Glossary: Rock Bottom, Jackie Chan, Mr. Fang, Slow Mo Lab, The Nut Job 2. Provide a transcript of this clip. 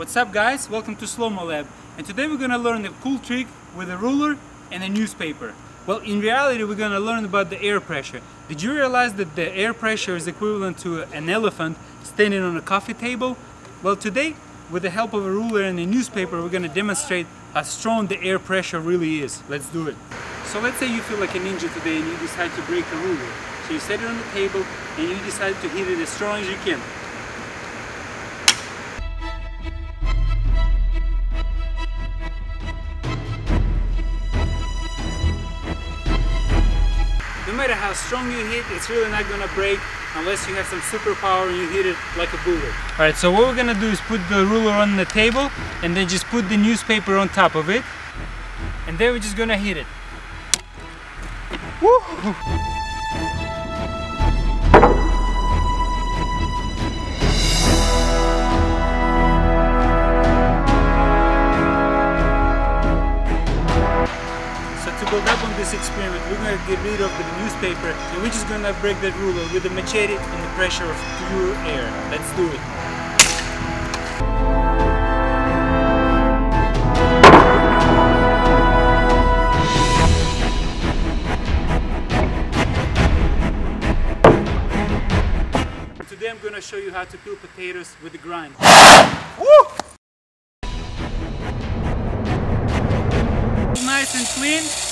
What's up guys, welcome to Slow Mo Lab, and today we're gonna learn a cool trick with a ruler and a newspaper. Well, in reality we're gonna learn about the air pressure. Did you realize that the air pressure is equivalent to an elephant standing on a coffee table? Well, today with the help of a ruler and a newspaper we're gonna demonstrate how strong the air pressure really is. Let's do it. So let's say you feel like a ninja today and you decide to break a ruler. So you set it on the table and you decide to hit it as strong as you can. No matter how strong you hit, it's really not gonna break unless you have some superpower and you hit it like a bullet. Alright, so what we're gonna do is put the ruler on the table and then just put the newspaper on top of it. And then we're just gonna hit it. Woo! Build up on this experiment, we're going to get rid of the newspaper and we're just going to break that ruler with a machete and the pressure of pure air. Let's do it. Today I'm going to show you how to peel potatoes with a grind. Woo! Nice and clean.